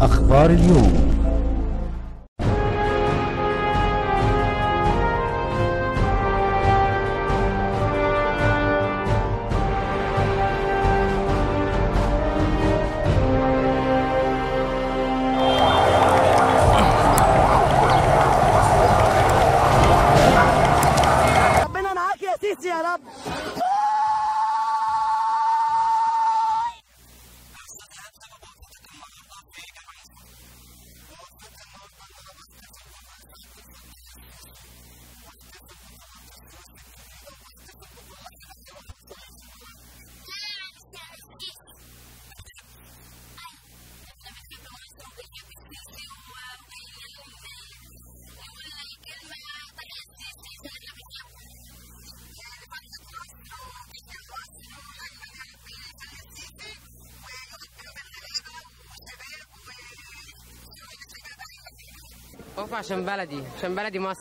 أخبار اليوم. ربنا معاك يا سيسي يا رب. أوف عشان بلدي مصر.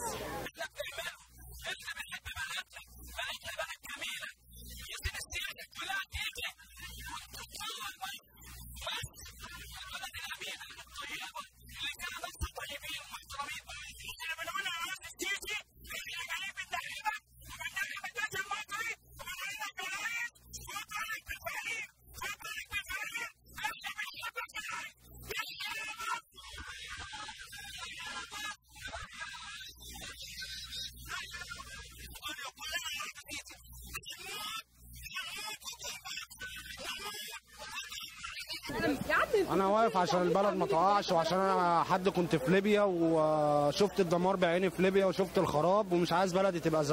أنا واقف عشان البلد ما تقعش، وعشان أنا حد كنت في ليبيا وشفت الدمار بعيني في ليبيا وشفت الخراب، ومش عايز بلدي تبقى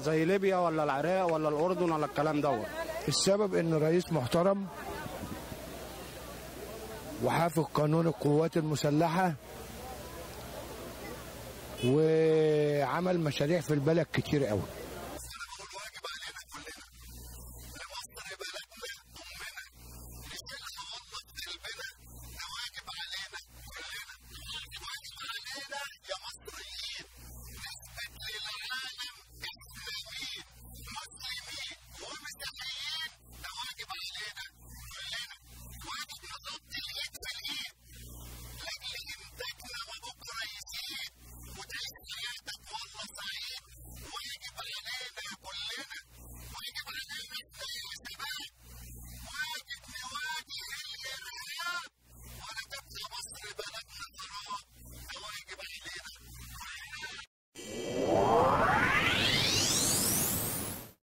زي ليبيا ولا العراق ولا الأردن ولا الكلام دوت. السبب إن رئيس محترم وحافظ قانون القوات المسلحة وعمل مشاريع في البلد كتير قوي.